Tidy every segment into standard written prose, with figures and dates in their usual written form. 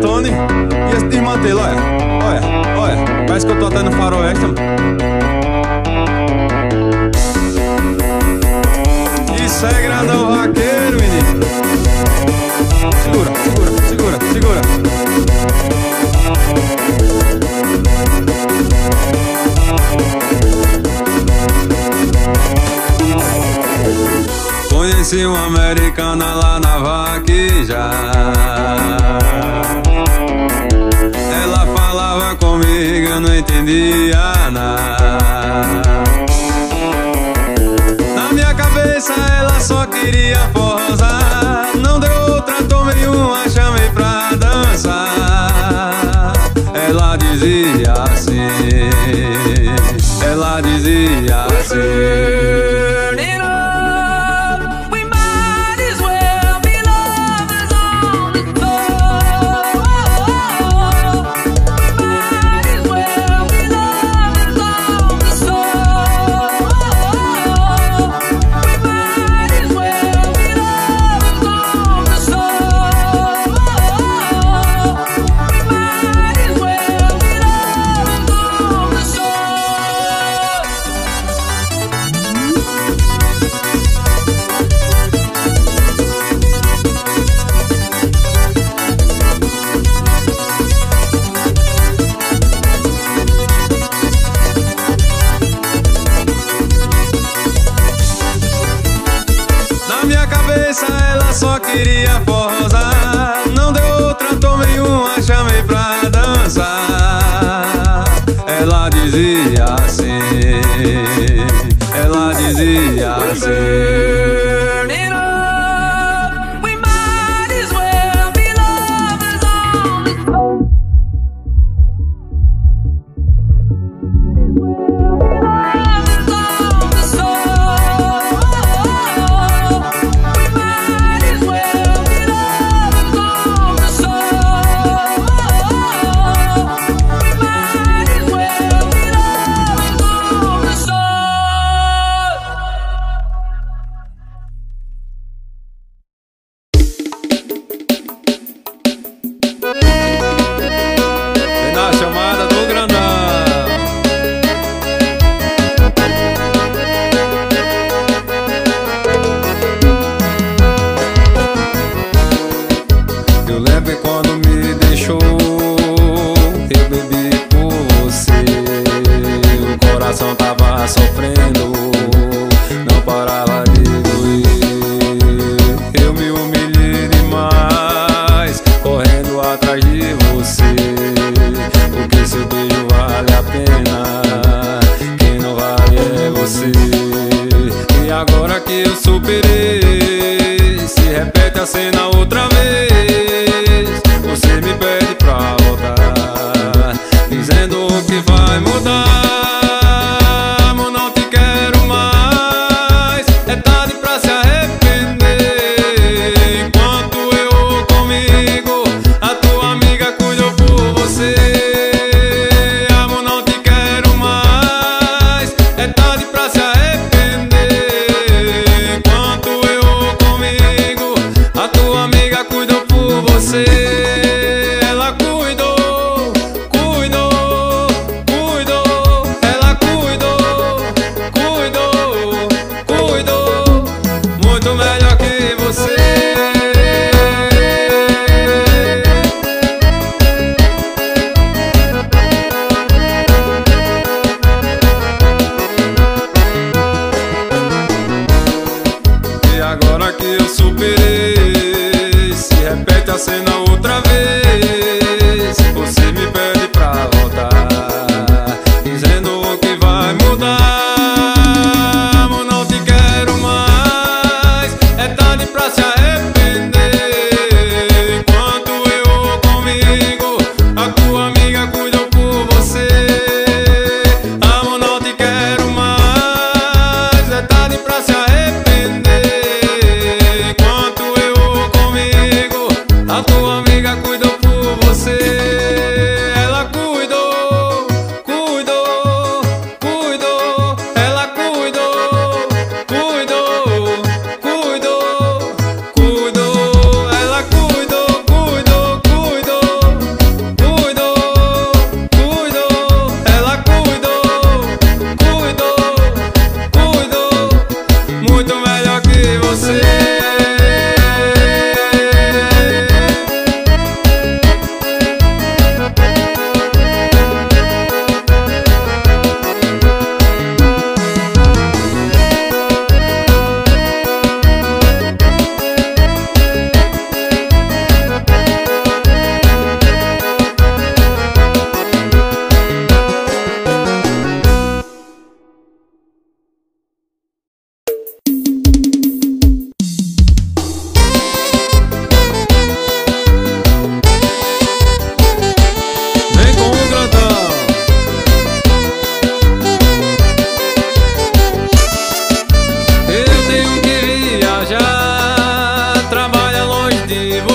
Tony ia se desmantelar, olha, parece que eu tô até no faroeste, mano. Isso é grandão vaqueiro, menino. Segura. Conheci uma americana lá na vaqueja. Ela falava comigo, eu não entendia nada. Na minha cabeça ela só queria forrosar. Não deu outra, tomei uma, chamei pra dançar. Ela dizia assim. Ela só queria forrosar. Não deu outra, tomei uma, chamei pra dançar. Ela dizia assim.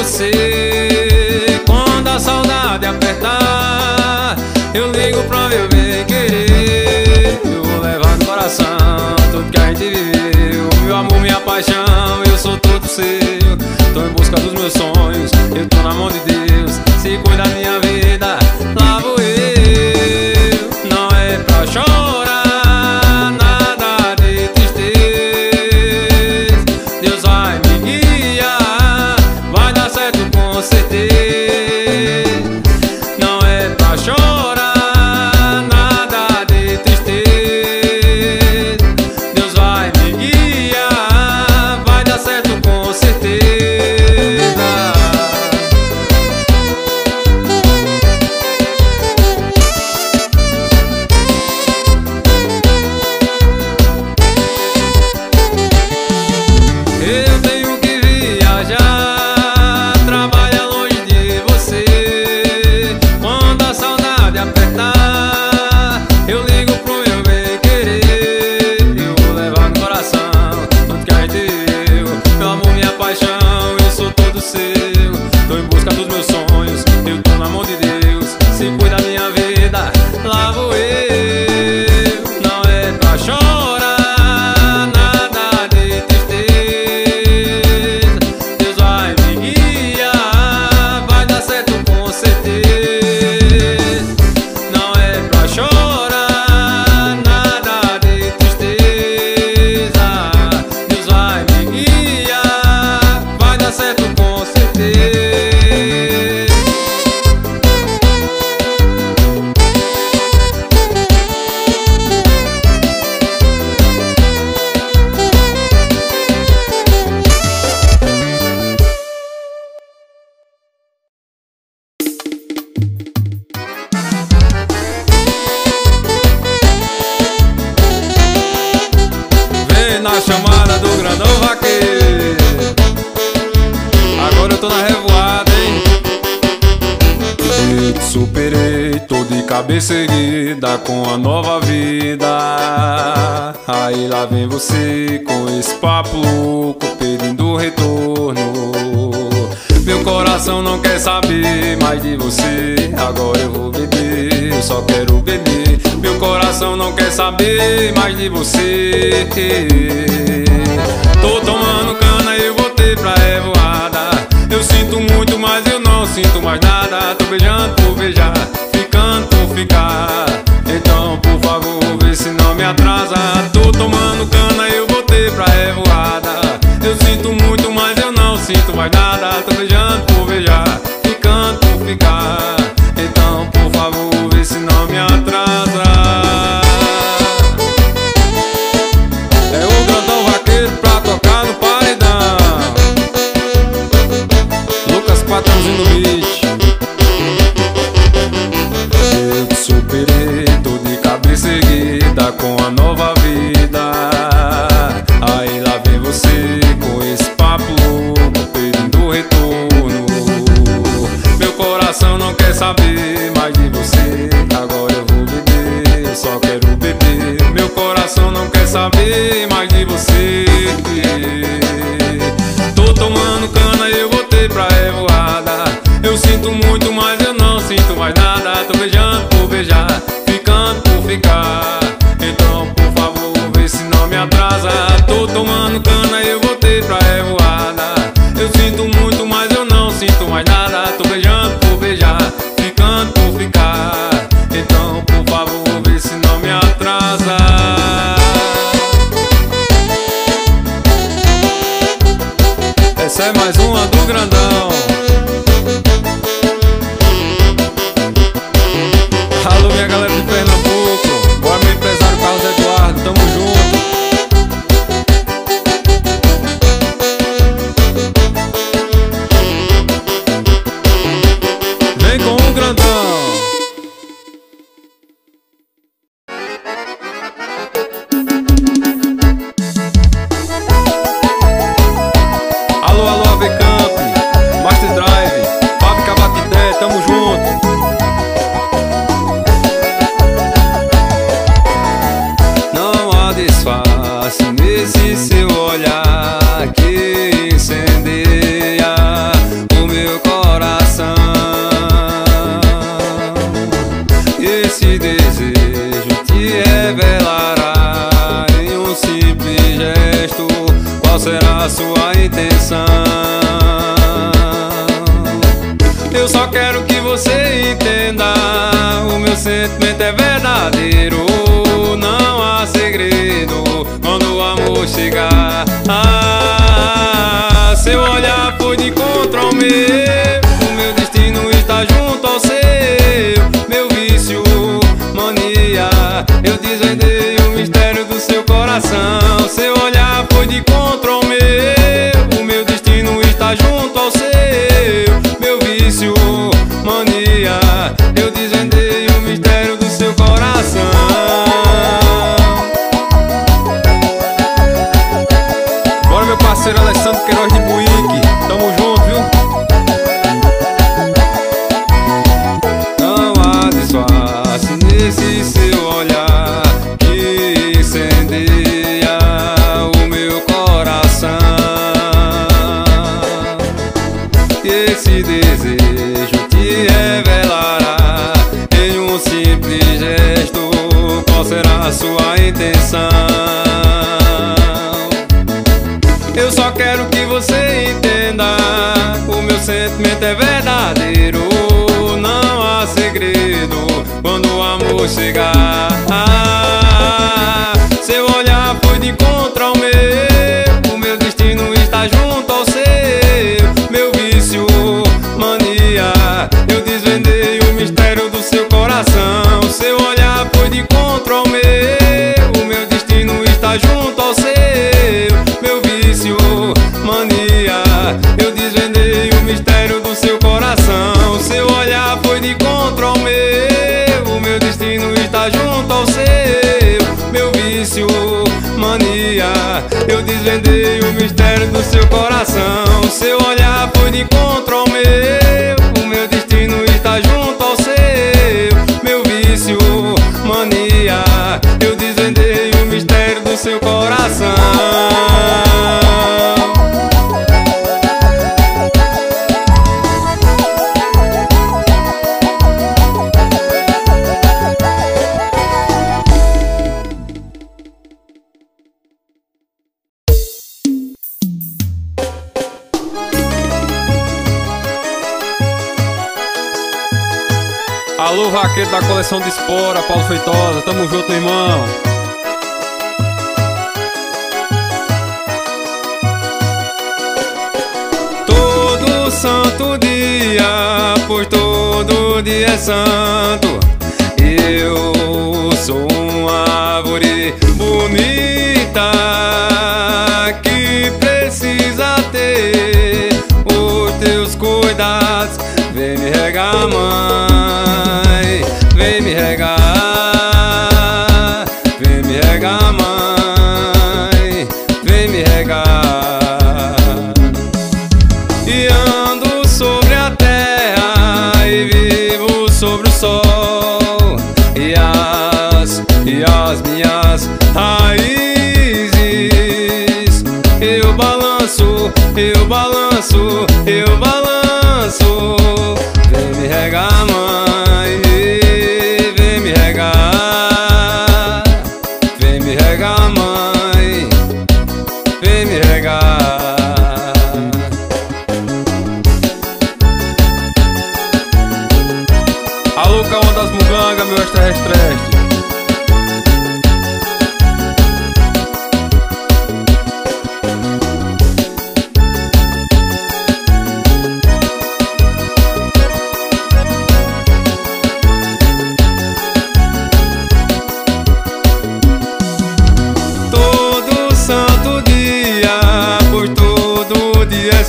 você. Quando a saudade apertar, eu ligo pra meu bem querer. Eu vou levar no coração tudo que a gente viveu, meu amor, minha paixão, eu sou todo seu. Tô em busca dos meus sonhos, eu tô na mão de Deus. Se cuida da minha vida, lá vou eu. Não é pra chorar, lá vou eu. Não é pra chorar, nada de tristeza, Deus vai me guiar, vai dar certo com certeza. Não é pra chorar, nada de tristeza, Deus vai me guiar, vai dar certo com certeza. Na chamada do grandão vaqueiro, agora eu tô na revoada, hein? Eu te superei, tô de cabeça erguida com a nova vida. Aí lá vem você com esse papo louco, pedindo retorno. Meu coração não quer saber mais de você, agora eu vou beber, eu só quero beber. Meu coração não quer saber mais de você. Tô tomando cana e eu voltei pra revoada. Eu sinto muito, mas eu não sinto mais nada. Tô beijando por beijar, ficando por ficar. Então por favor, vê se não me atrasa. Tô tomando cana e eu voltei pra revoada. Eu sinto muito, mas eu não sinto mais nada. Tô beijando por beijar, ficando por ficar. Então por favor, vê se não me atrasa. É o grandão vaqueiro pra tocar no paredão, Lucas Patrãozinho do bicho. Eu te superei, tô de cabeça erguida com a nova vida. Aí lá vem você com esse papo louco, pedindo retorno. Meu coração não quer saber mais de você, agora eu vou beber, eu só quero beber. Meu coração não quer saber mais de você. Tô tomando cana e eu voltei pra revoada. Eu sinto muito, mas eu não sinto mais nada. Tô beijando por beijar, ficando por ficar. Então por favor, vê se não me atrasa. Tô tomando cana e eu voltei pra revoada. Eu sinto muito, mas eu não sinto mais nada. Tô beijando por beijar, ficando por ficar. Então por favor, vê se não me atrasa. Essa é mais uma do grandão. Alô minha galera de Pernambuco, bora meu empresário Carlos Eduardo, tamo junto. a sua intenção. Eu só quero que você entenda, o meu sentimento é verdadeiro. Não há segredo quando o amor chegar. Ah, seu olhar foi de encontro ao meu, o meu destino está junto ao seu. Meu vício, mania, eu desvendei o mistério do seu coração. Seu olhar foi de encontro ao meu, o meu destino está junto ao seu. Meu vício, mania, eu desvendei o mistério do seu coração. Parceiro Alexandre Queiroz de Buíque, tamo junto, viu? Não há disfarce nesse seu olhar que incendeia o meu coração. Esse desejo te revelará em um simples gesto qual será a sua intenção. Eu só quero que você entenda, o meu sentimento é verdadeiro. Não há segredo quando o amor chegar. Ah, seu olhar foi de encontro ao meu, o meu destino está junto ao seu. Meu vício, mania, eu desvendei o mistério do seu coração. Seu olhar foi de encontro ao meu, o meu destino está junto ao seu. Mania, eu desvendei o mistério do seu coração. Seu olhar foi de encontro ao meu, o meu destino está junto ao seu. Meu vício, mania, eu desvendei o mistério do seu coração. Seu olhar foi de encontro ao meu, o meu destino está junto ao seu. Meu vício, mania, eu desvendei o mistério do seu coração. Alô, vaqueiro da coleção de espora, Paulo Feitosa, tamo junto, irmão. Todo santo dia, pois todo dia é santo. Eu sou uma árvore bonita que precisa ter os teus cuidados. Vem me regar, mãe, vem me regar. Vem me regar, mãe, vem me regar. E ando sobre a terra e vivo sobre o sol. E as minhas raízes eu balanço, eu balanço, eu balanço. Vem me regar, mãe, vem me regar. Vem me regar, mãe, vem me regar. Alô, caô das Muganga, meu extraterrestre.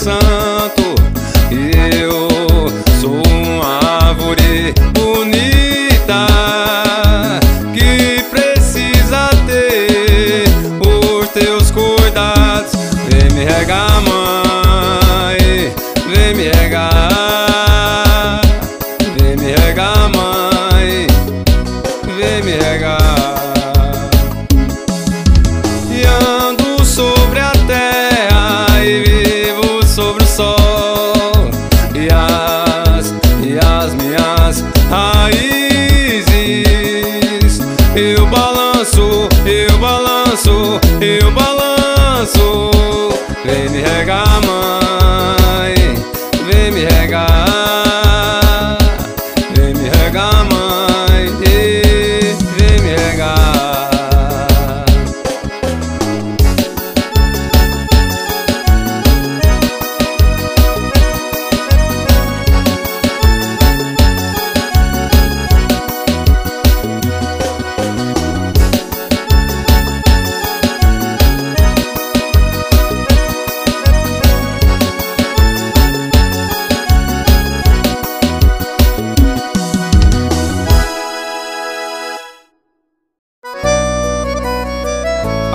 Santo, eu sou uma árvore bonita que precisa ter os teus cuidados. Vem me regar, mãe, vem me regar. Vem me regar, mãe, vem me regar. E as minhas raízes eu balanço, eu balanço, eu balanço. Vem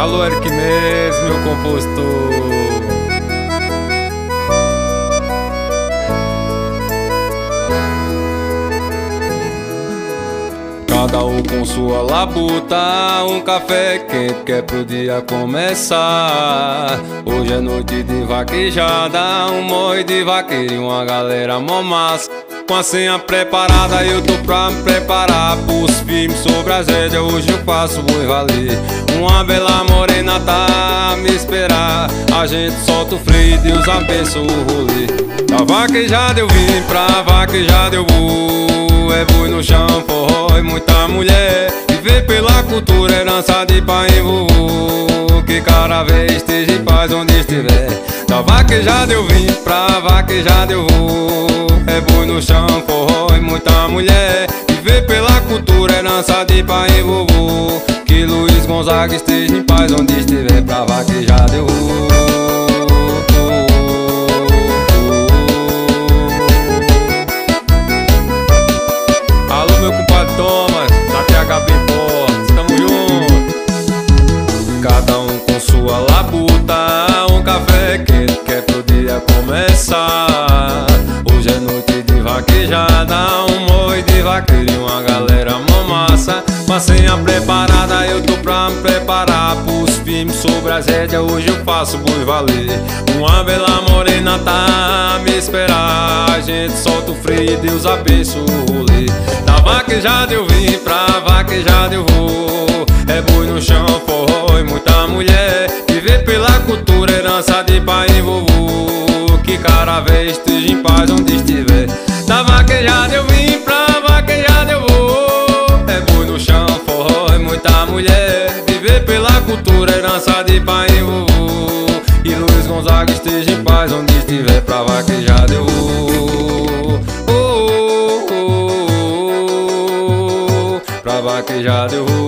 Alô, Hermes, meu compositor. Cada um com sua labuta, um café quente que é pro dia começar. Hoje é noite de vaquejada, um moi de vaqueiro e uma galera mó massa. Com a senha preparada, eu tô pra me preparar pros filmes sobre as rédeas. Hoje eu faço boi valer. Uma bela morena tá a me esperar. A gente solta o freio e Deus abençoa o rolê. Da vaquejada eu vim, pra vaquejada eu vou. É boi no chão, forró e muita mulher. Viver pela cultura, herança de pai e vovô. Que cada vez esteja em paz onde estiver. Da vaquejada eu vim, pra vaquejada eu vou. É boi no chão, forró e muita mulher. Viver pela cultura, herança de pai e vovô. Que Luiz Gonzaga esteja em paz onde estiver. Pra vaquejada eu vou. Alô, meu compadre Thomas, da THB Portas, tamo junto. Cada um com sua labuta, um café quente que é pro dia começar. Hoje é noite de vaquejada, um moi de vaqueiro e uma galera mó massa. Com a senha preparada, eu tô pra me preparar pros filmes sobre as rédeas, hoje eu faço boi valer. Uma bela morena tá a me esperar. A gente solta o freio e Deus abençoa o rolê. Da vaquejada eu vim, pra vaquejada eu vou. É boi no chão, forró e muita mulher. Viver pela cultura, herança de pai e vovô. Que cada vez esteja em paz onde estiver. Da vaquejada eu vim, pra vaquejada eu vou. É boi no chão, forró e muita mulher. Viver pela cultura, herança de pai e vovô. E Luiz Gonzaga esteja em paz onde estiver. Pra vaquejada eu vou. Oh, oh, oh, oh. Pra vaquejada eu vou.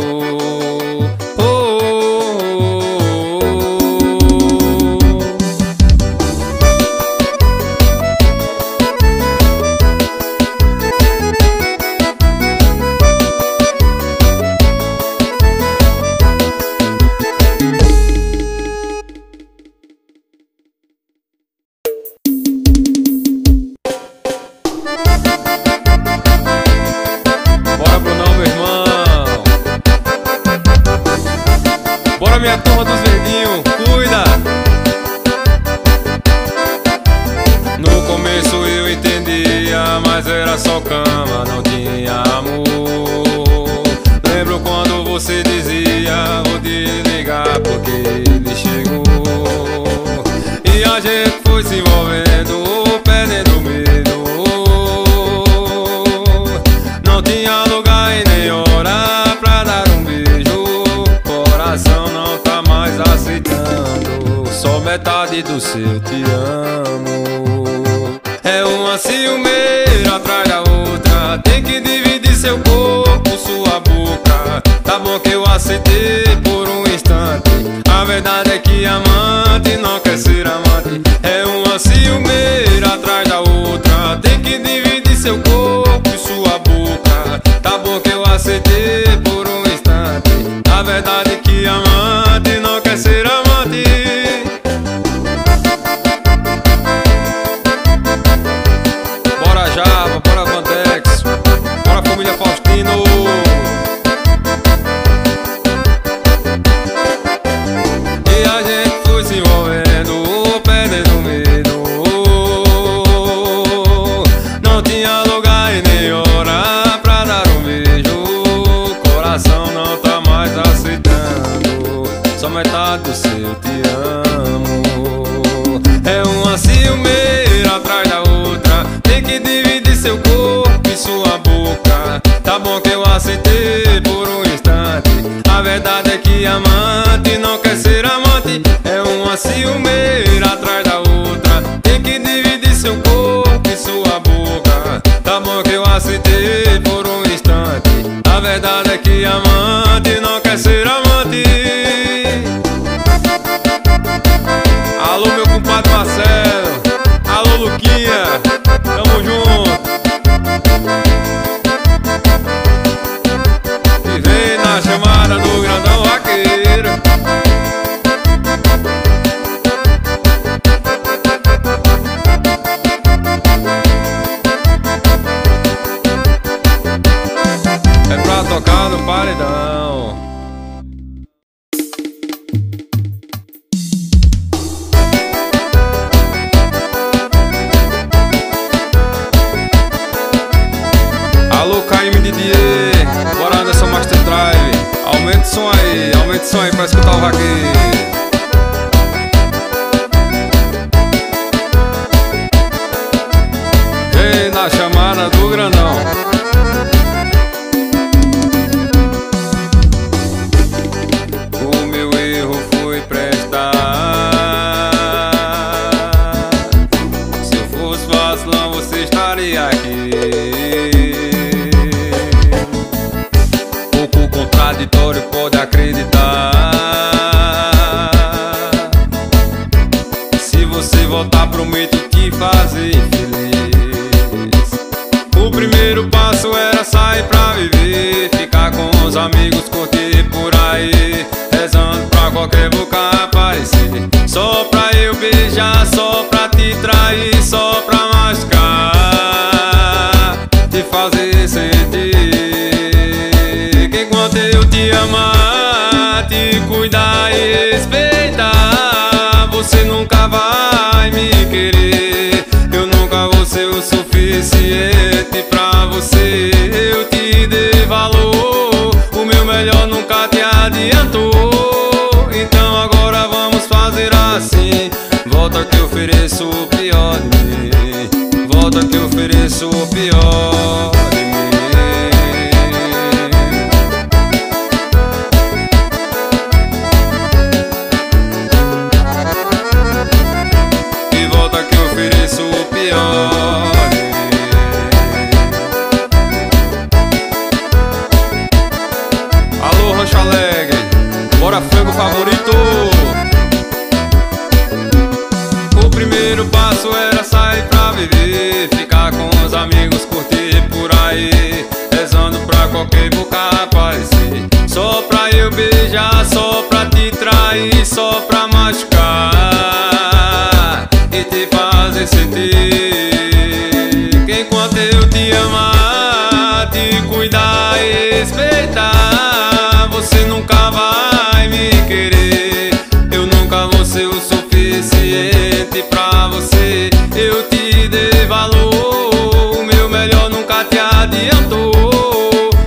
Chamada do grandão vaqueiro. som aí pra escutar o vaqueiro. Ei, na chamada do grandão. O meu erro foi prestar. Se eu fosse vacilão, você estaria aqui. Contraditório, pode acreditar. Se você voltar, prometo te fazer feliz. O primeiro passo era sair pra viver, ficar com os amigos, curtir por aí, rezando pra qualquer boca aparecer. Só pra eu beijar, só pra te trair, só pra machucar, te fazer sentir. Enquanto eu te amar, te cuidar e respeitar, você nunca vai me querer. Eu nunca vou ser o suficiente pra você. Eu te dei valor, o meu melhor nunca te adiantou. Então agora vamos fazer assim. Volta que eu ofereço o pior de mim. Volta que eu ofereço o pior de mim. Alô, Rancho Alegre, bora frango favorito. O primeiro passo era sair pra viver, ficar com os amigos, curtir por aí, rezando pra qualquer boca aparecer. Só pra eu beijar, só pra te trair, só pra machucar e te fazer sentir. Que enquanto eu te amar, te cuidar e respeitar, você nunca vai me querer. Eu nunca vou ser o suficiente pra você. Eu te dei valor, o meu melhor nunca te adiantou.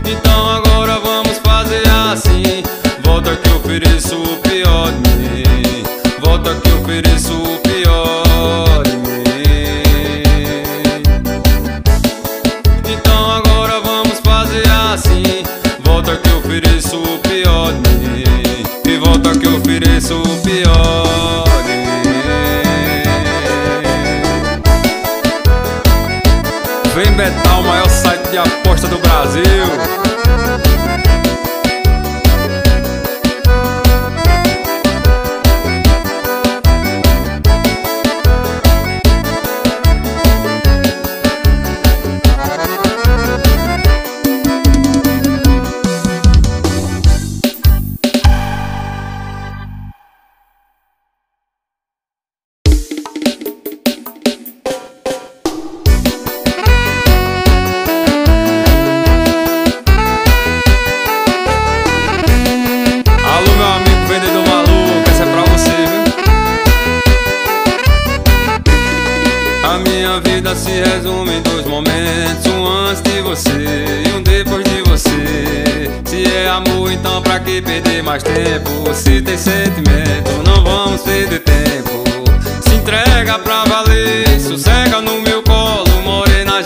Então agora vamos fazer assim. Volta que eu ofereço o pior de mim. Volta que eu ofereço o pior de mim. Então agora vamos fazer assim. Volta que eu ofereço o pior de mim. E volta que eu ofereço o pior de mim. Vem Betal, o maior site de aposta do Brasil. Entrega pra valer, sossega no meu colo, morena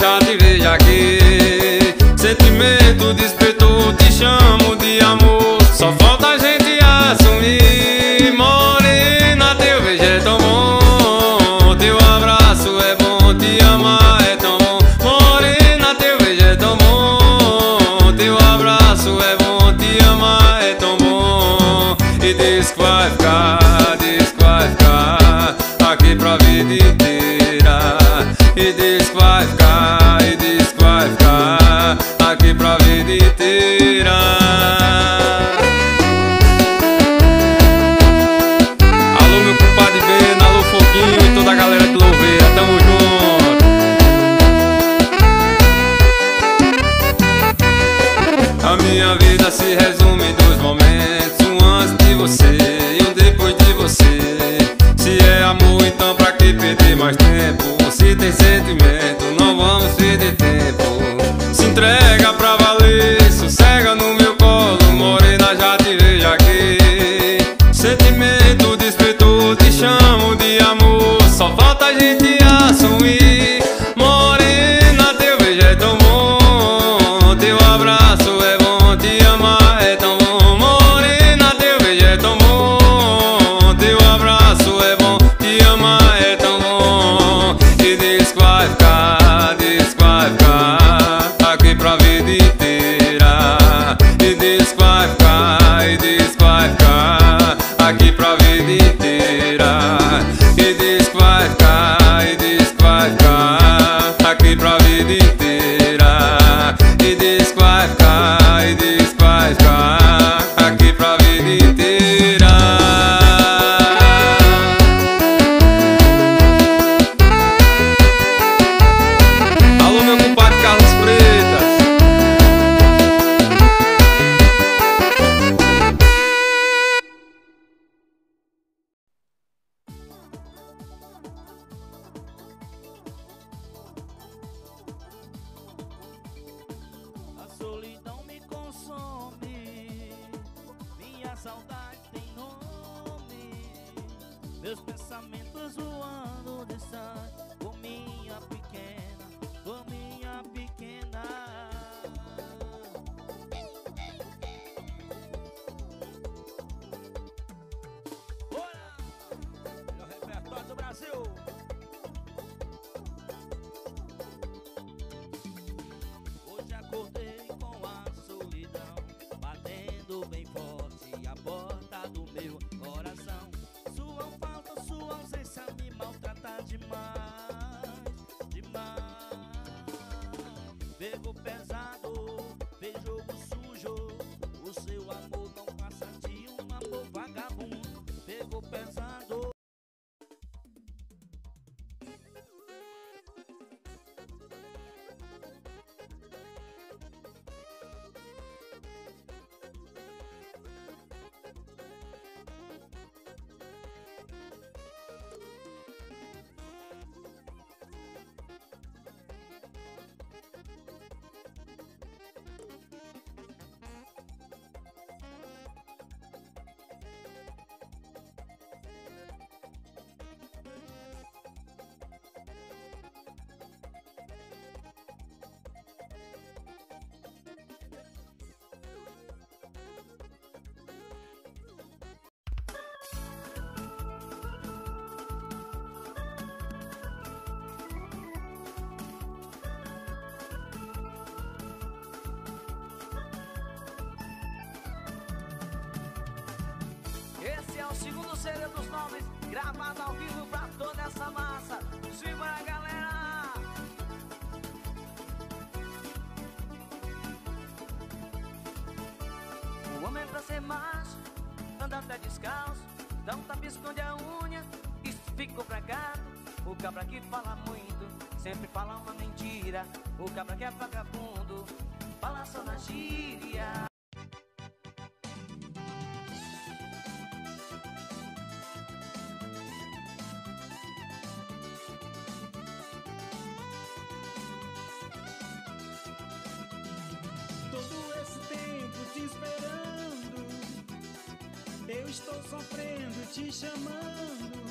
já te vejo aqui. ficar, diz que vai ficar aqui pra vida inteira. E diz que vai ficar, e diz que vai ficar aqui pra vida inteira. E diz que vai ficar, e diz que vai ficar aqui pra vida inteira. E diz que vai ficar, e diz que vai ficar aqui pra vida inteira. O segundo CD dos nomes, gravado ao vivo pra toda essa massa. Simbora, galera! O homem pra ser macho, anda até descalço, dá um tapa, esconde a unha, isso ficou pra gato. O cabra que fala muito, sempre fala uma mentira. O cabra que é vagabundo, fala só na gíria. Estou sofrendo, te chamando.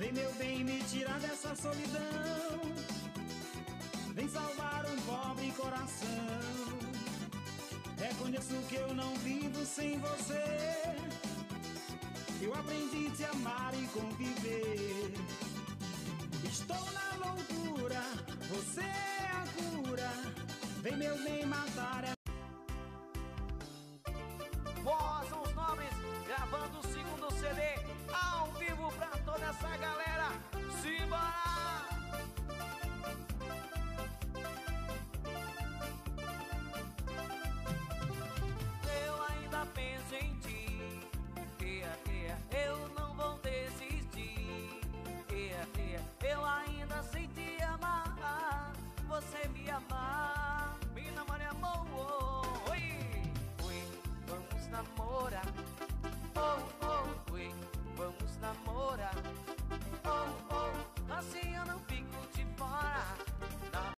Vem, meu bem, me tirar dessa solidão. Vem salvar um pobre coração. Reconheço que eu não vivo sem você. Eu aprendi a te amar e conviver. Estou na loucura, você é a cura. Vem, meu bem, matar essa